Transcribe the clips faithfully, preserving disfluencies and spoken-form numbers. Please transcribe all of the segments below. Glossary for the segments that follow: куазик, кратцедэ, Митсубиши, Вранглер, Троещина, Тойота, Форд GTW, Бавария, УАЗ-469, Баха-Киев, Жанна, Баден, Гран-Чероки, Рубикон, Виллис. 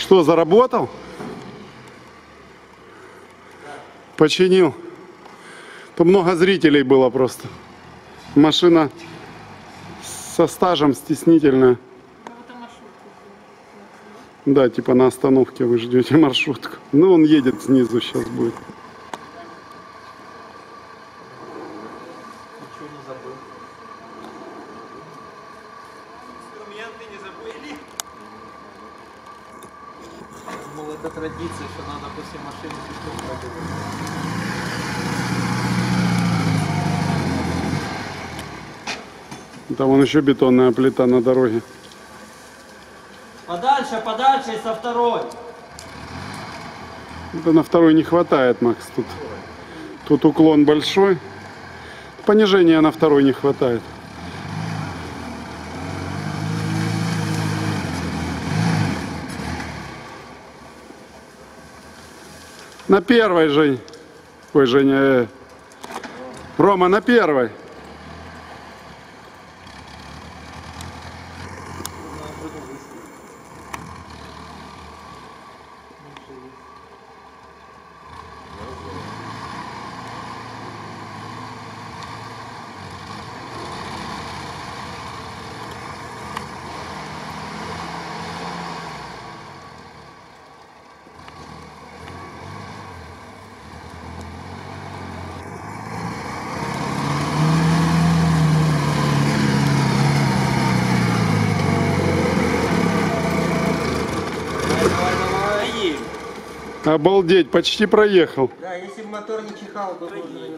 Что, заработал? Починил. Тут много зрителей было просто. Машина со стажем стеснительная. Да, типа на остановке вы ждете маршрутку. Ну, он едет снизу, сейчас будет. Там вон еще бетонная плита на дороге. Подальше, подальше, и со второй. Да на второй не хватает, Макс, тут. Тут уклон большой. Понижения на второй не хватает. На первой, Жень. Ой, Женя. Рома, на первой. Обалдеть, почти проехал. Да, если бы мотор не чихал, то можно...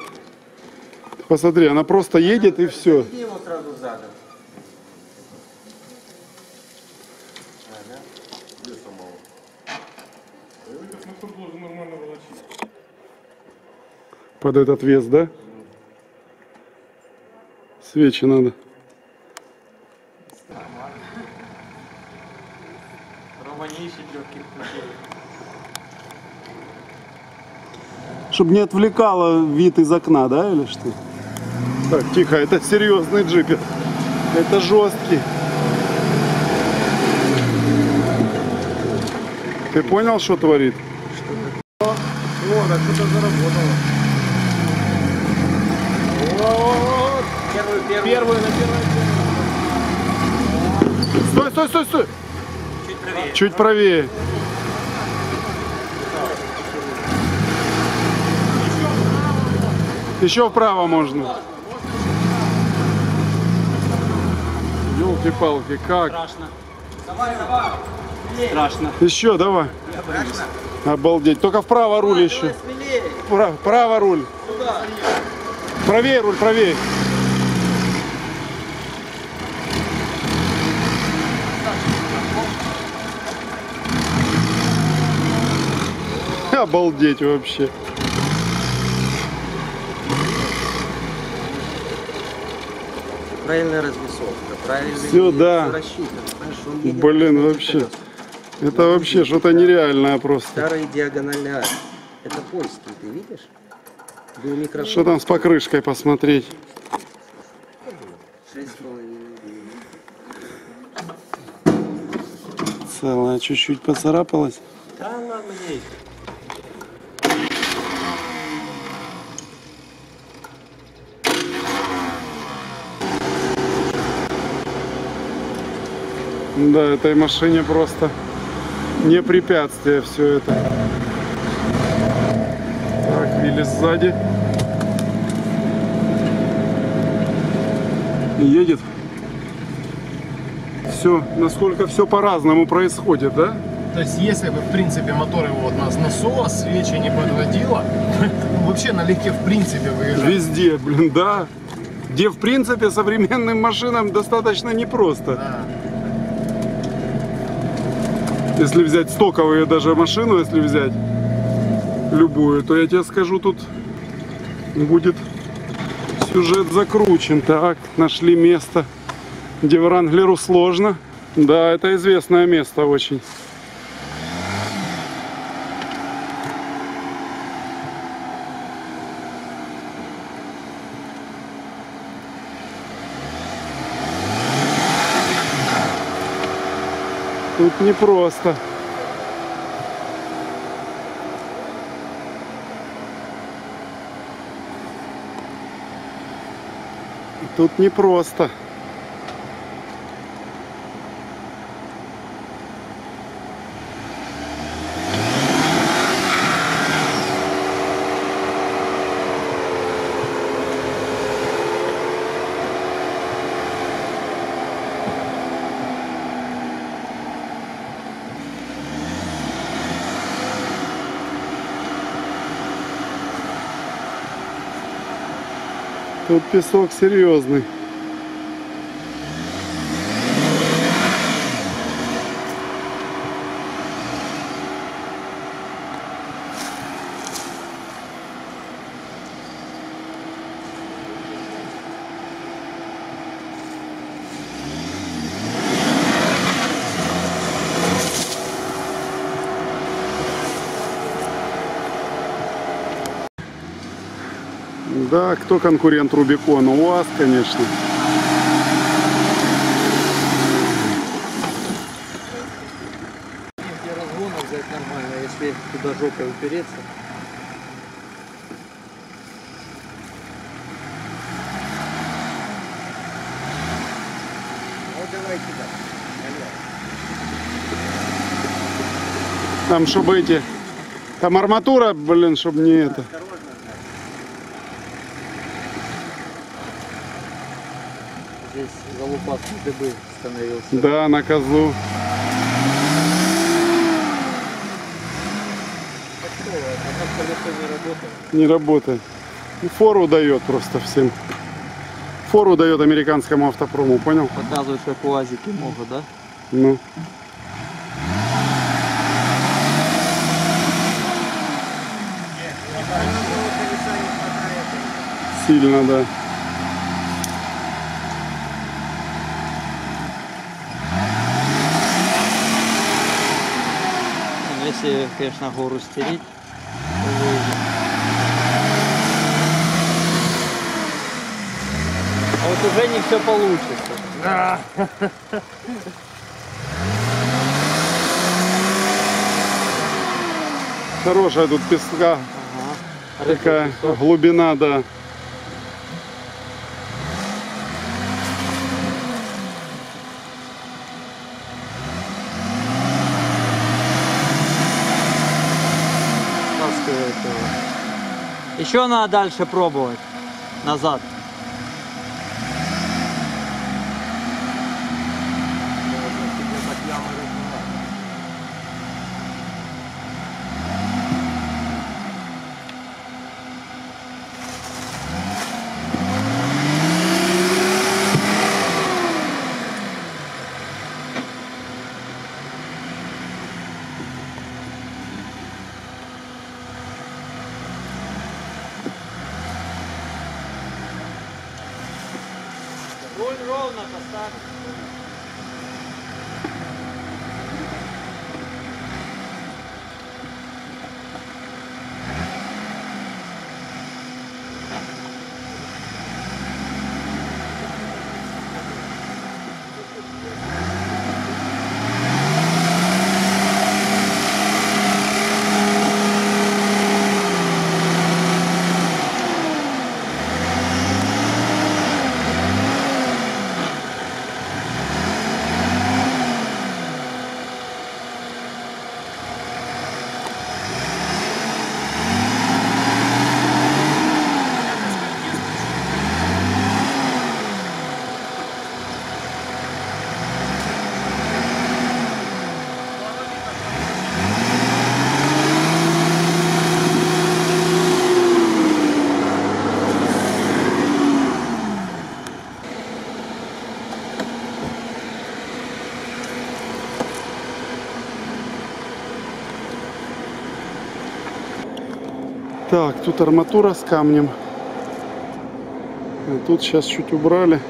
Посмотри, она просто едет, да, и все. Его сразу задом. Ага. Где самого? Мотор должен нормально волочить. Под этот вес, да? Свечи надо. Рома не ищет легких путей. Чтобы не отвлекало вид из окна, да, или что? Так, тихо, это серьезный джипер. Это жесткий. Ты понял, что творит? Что? О, да, что-то заработало. Вот. Первую, первую. Первую, на первую, первую. Стой, стой, стой, стой. Чуть правее. Чуть правее. Еще вправо можно. Ёлки-палки, как? Страшно. Давай, давай. Страшно. Еще, давай. Страшно? Обалдеть. Только вправо руль, давай, еще. Давай, вправо руль. Сюда. Правее руль, правее. Обалдеть вообще. Правильная развесовка, правильный рассчитан. Блин, вообще. Это вообще что-то нереальное просто. Старые диагональные арки. Это польские, ты видишь? Что там с покрышкой посмотреть? Целая чуть-чуть поцарапалась. Да ладно, не идет. Да, этой машине просто не препятствие все это. Так, Виллис сзади. Едет. Все, насколько все по-разному происходит, да? То есть, если бы, в принципе, мотор его вот нас насос, свечи не подводило, вообще налегке, в принципе, выезжать. Везде, блин, да. Где, в принципе, современным машинам достаточно непросто. Да. Если взять стоковую даже машину, если взять любую, то я тебе скажу, тут будет сюжет закручен. Так, нашли место, где Вранглеру сложно. Да, это известное место очень. Тут непросто. Тут непросто. Тут песок серьезный. Да, кто конкурент Рубикона? УАЗ, конечно. Где разгона взять нормально, если туда жопой упереться. Вот давай сюда. Там, чтобы эти... Там арматура, блин, чтобы не это... Здесь залупа дыбы становился. Да, на козу. Не работает. И фору дает просто всем. Фору дает американскому автопрому, понял? Показывает, что куазики могут, да? Ну. Сильно, да. Если, конечно, гору стереть, а вот уже не все получится. Да. Хорошая тут песка, ага. Такая песок. Глубина, да. Еще надо дальше пробовать, назад. Ровно поставь. Так, тут арматура с камнем. А тут сейчас чуть убрали.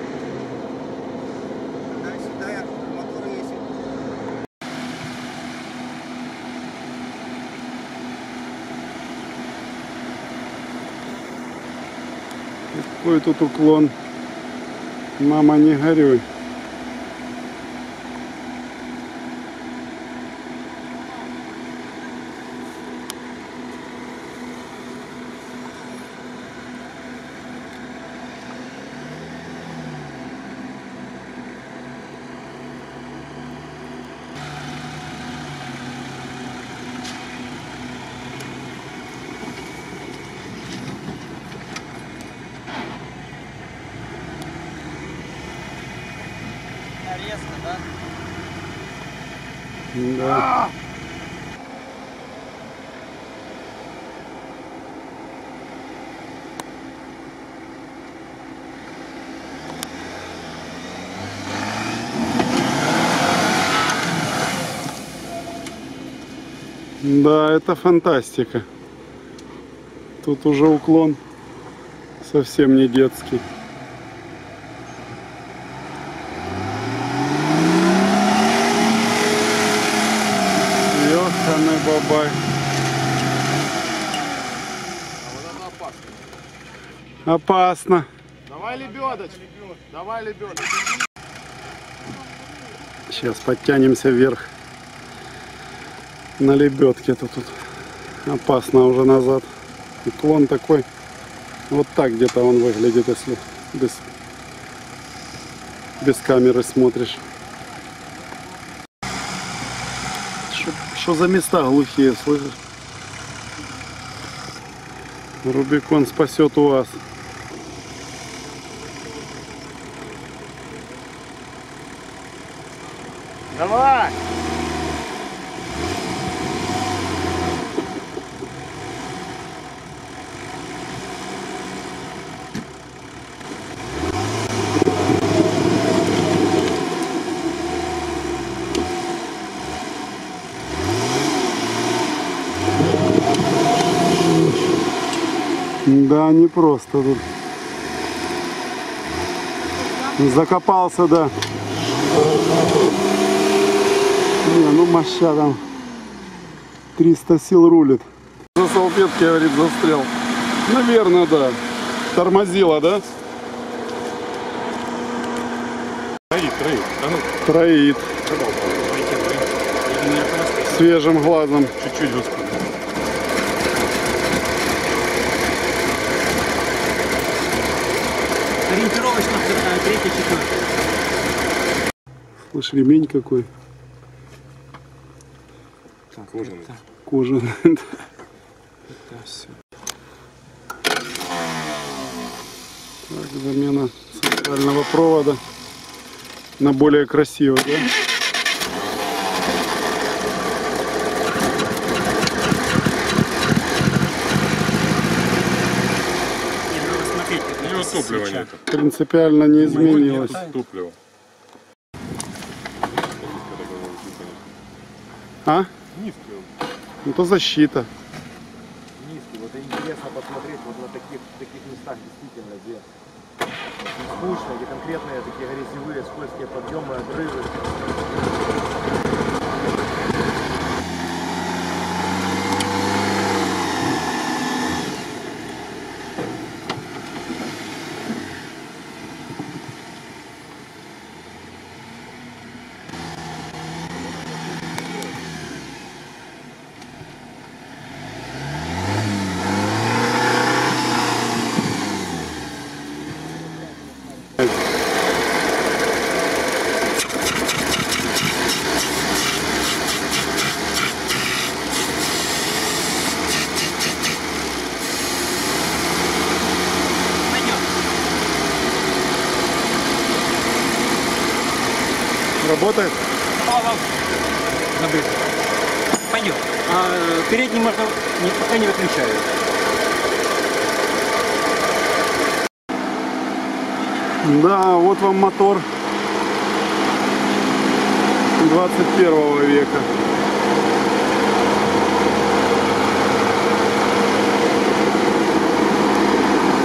Какой тут уклон? Мама, не горюй. Да. Да, это фантастика. Тут уже уклон совсем не детский. Ёханый бабай. А вот это опасно. Опасно. Давай лебедочку. Давай лебедочку. Сейчас подтянемся вверх. На лебедке это тут опасно уже назад. Уклон такой. Вот так где-то он выглядит, если без, без камеры смотришь. Что за места глухие, слышишь? Рубикон спасет УАЗ. Давай! Да, не просто тут. Закопался, да. Не, ну моща там. триста сил рулит. За салфетки, говорит, застрял. Наверное, да. Тормозила, да? Троит, троит. Да ну. Троит. Свежим глазом. Чуть-чуть вот. Ориентировочно вторая, третья, четвертая. Слышь, ремень какой. Так, кожаный. Это... Кожаный, да. Так, замена центрального провода на более красивый, да? Топлива нет. Принципиально не изменилось. Топливо. А? Низкий. Ну то защита. Низкий. Вот интересно посмотреть вот на таких, таких местах действительно, где скучно, где конкретные такие грязевые, скользкие подъемы, обрывы. Работает? Пойдет. А передний можно пока не выключаю. Да, вот вам мотор двадцать первого века.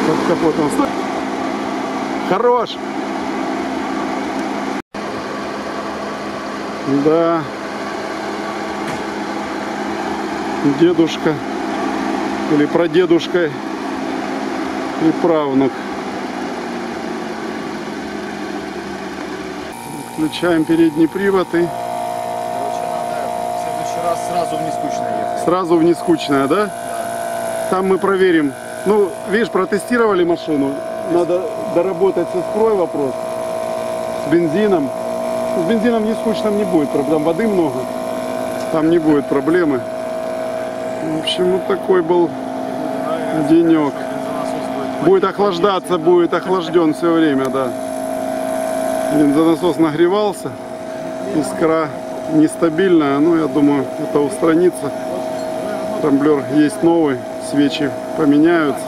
Под капотом. Стой! Хорош! Да, дедушка или прадедушка и правнук. Включаем передний привод и... Короче, надо в следующий раз сразу в нескучное ехать. Сразу в нескучное, да? Да. Там мы проверим. Ну, видишь, протестировали машину. Надо доработать со строй вопрос. С бензином. С бензином не скучно не будет, там воды много, там не будет проблемы. В общем, вот такой был денек. Будет охлаждаться, будет охлажден все время, да. Бензонасос нагревался, искра. нестабильная, но я думаю, это устранится. Тамблер есть новый, свечи поменяются,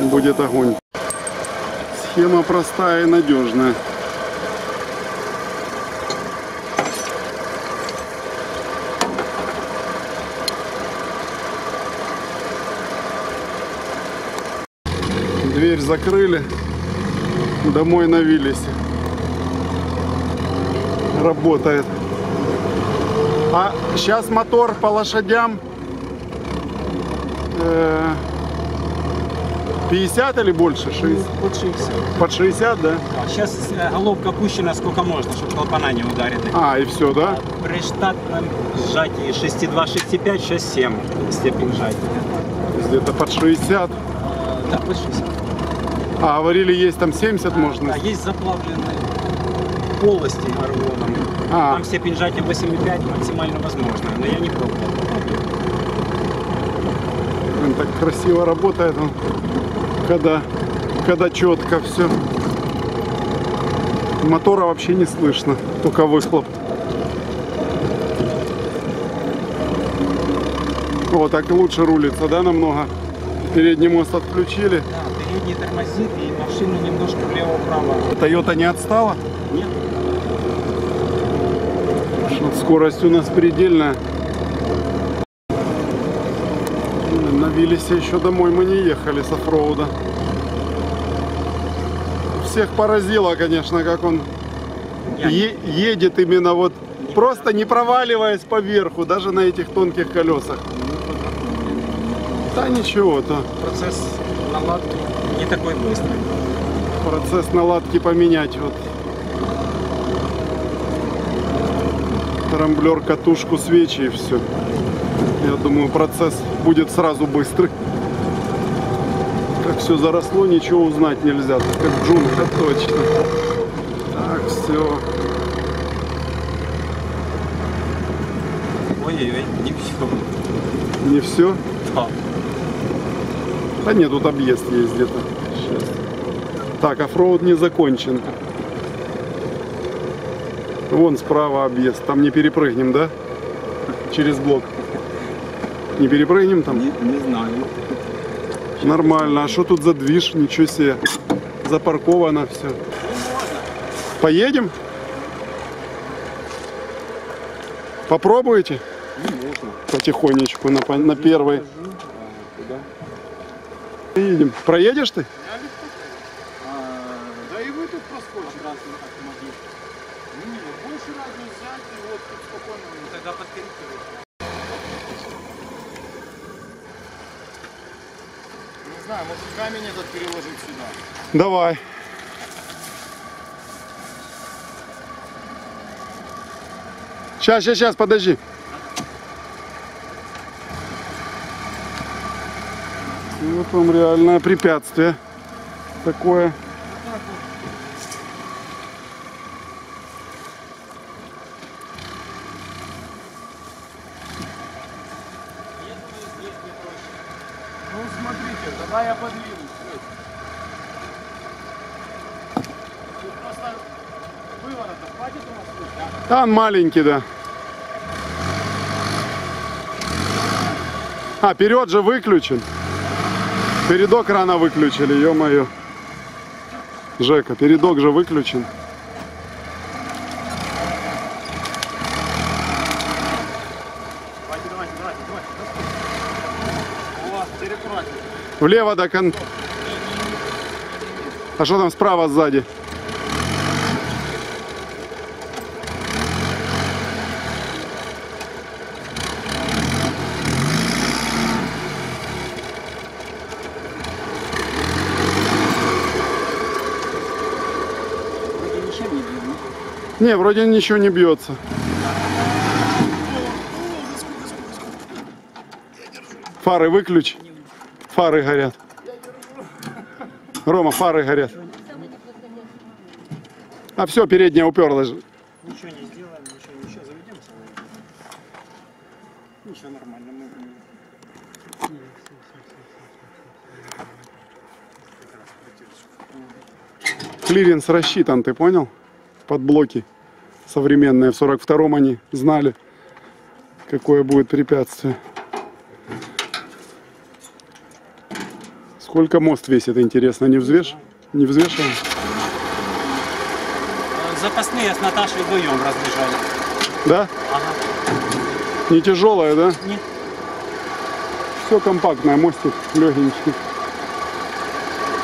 будет огонь. Схема простая и надежная. Дверь закрыли, домой на Виллисе. Работает. А сейчас мотор по лошадям пятьдесят или больше? шестьдесят? Под шестьдесят. Под шестьдесят, да? А сейчас головка опущена сколько можно, чтобы клапана не ударили. А, и все, да? При штатном сжатии шесть два, шесть пять, шесть семь степень сжатия. Где-то под шестьдесят? Да, под шестьдесят. А говорили, есть там семьдесят, а, можно? А есть заплавленные полости аргоном. А. Там степень сжатия восемь и пять максимально возможно, но я не пробовал. Он так красиво работает, он, когда, когда четко все. Мотора вообще не слышно, только выхлоп. Вот так и лучше рулится, да, намного? Передний мост отключили. Да, передний тормозит и машина немножко влево-вправо. Тойота не отстала? Нет. Вот скорость у нас предельная. На Виллисе еще домой мы не ехали с оффроуда. Всех поразило, конечно, как он е едет именно вот, просто не проваливаясь по верху, даже на этих тонких колесах. Да ничего-то. Процесс наладки не такой быстрый. Процесс наладки поменять вот. Трамблер, катушку, свечи и все. Я думаю, процесс будет сразу быстрый. Как все заросло, ничего узнать нельзя. Так как джунка, точно. Так, все. Ой-ой-ой, не все. Не все? Да. Да нет, тут объезд есть где-то. Так, оффроуд не закончен. Вон справа объезд, там не перепрыгнем, да? Через блок. Не перепрыгнем там? Нет, не знаю. Нормально, а что тут за движ? Ничего себе. Запарковано все. Поедем? Попробуйте? Потихонечку, на, на первой. Едем. Проедешь ты? Да и вы тут проскочите. Больше разу взять и вот тут спокойно, тогда подкорректируйте. Не знаю, может камень этот переложить сюда? Давай. Сейчас, сейчас, сейчас, подожди. И вот вам реальное препятствие такое. Давай я подвину. Тут просто выворота хватит у нас тут, да? Там маленький, да. А, вперед же выключен. Передок рано выключили, ё-моё. Жека, передок же выключен. Влево до конца. А что там справа сзади? Вроде ничего не бьется. Не, вроде ничего не бьется. Фары выключи. Фары горят. Рома, фары горят. А все, передняя уперлась. Ничего не сделаем, ничего, ничего, заведем. Ничего, нормально. Мы... Клиренс рассчитан, ты понял? Под блоки. современные, в сорок втором они знали, какое будет препятствие. Сколько мост весит, интересно, не взвеш? Не взвешивал? Запасные с Наташей вдвоем разбежали. Да? Ага. Не тяжелая, да? Нет. Все компактное, мостик легенький.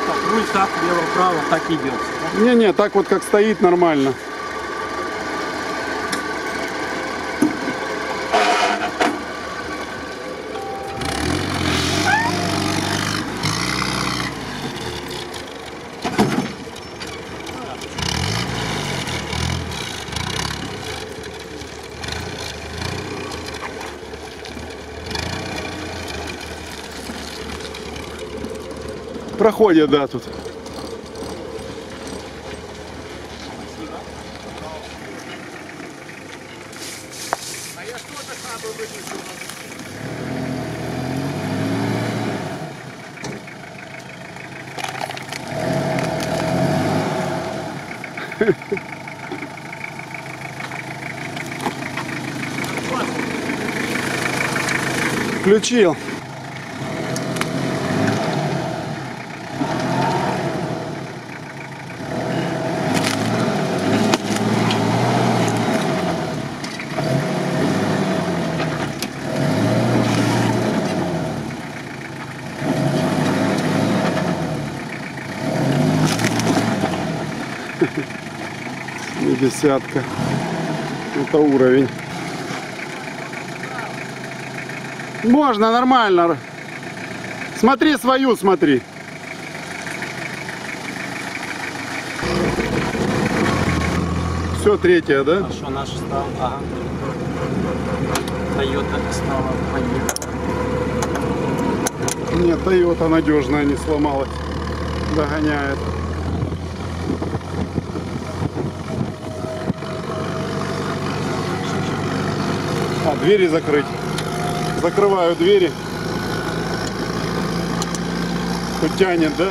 Так, руль так, лево-право, так идет. Да? Не-не, так вот как стоит, нормально. Проходят, да, тут. А я что-то слабо вынесу. Включил. Десятка. Это уровень. Можно, нормально. Смотри свою, смотри. Все, третья, да? А что, наша стала? Ага. Тойота стала. Поехали. Нет, Тойота надежная, не сломалась. Догоняет. Двери закрыть. Закрываю двери. Тут тянет, да?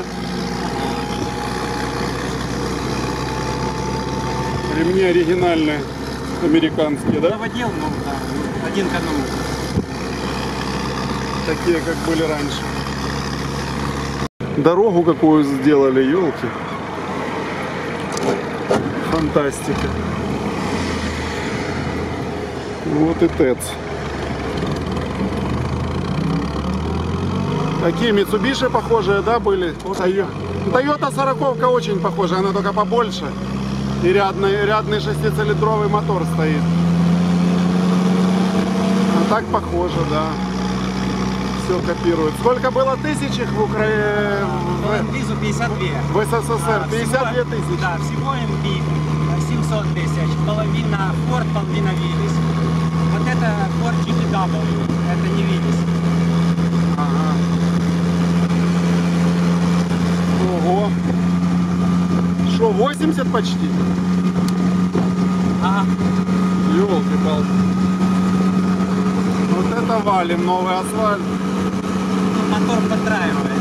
Ремни оригинальные, американские, да? Доводил, ну, да. Один к одному. Такие, как были раньше. Дорогу какую сделали, елки. Фантастика. Вот и ТЭЦ. Такие Митсубиши похожие, да, были? Тойота сороковка очень похожа, она только побольше. И рядный, рядный шестицилиндровый мотор стоит. А так похоже, да. Все копируют. Сколько было тысяч их в Украине? Визу пятьдесят две. В СССР пятьдесят две тысячи. Да, всего эм ви семьсот тысяч. Половина Форд, половина Виллис. Вот это Форд джи ти дабл ю, это не Виллис. Ага. Ого. Что, восемьдесят почти? Ага. Ёлки-палки. Вот это валим, новый асфальт. Мотор подтраивает.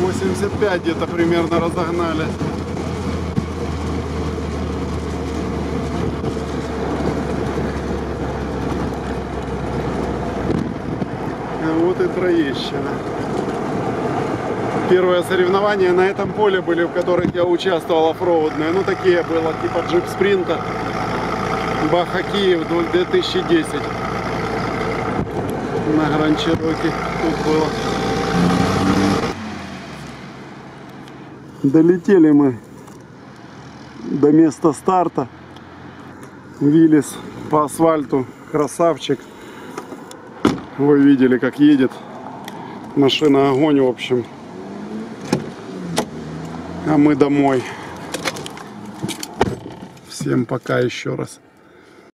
восемьдесят пять где-то примерно разогнали. А вот и троещина. Первое соревнование на этом поле были, в которых я участвовал, оффроудные. Ну, такие было, типа джип-спринта. Баха-Киев две тысячи десятый. На Гран-Чероки тут было. Долетели мы до места старта. Виллис по асфальту. Красавчик. Вы видели, как едет. Машина огонь, в общем. А мы домой. Всем пока еще раз.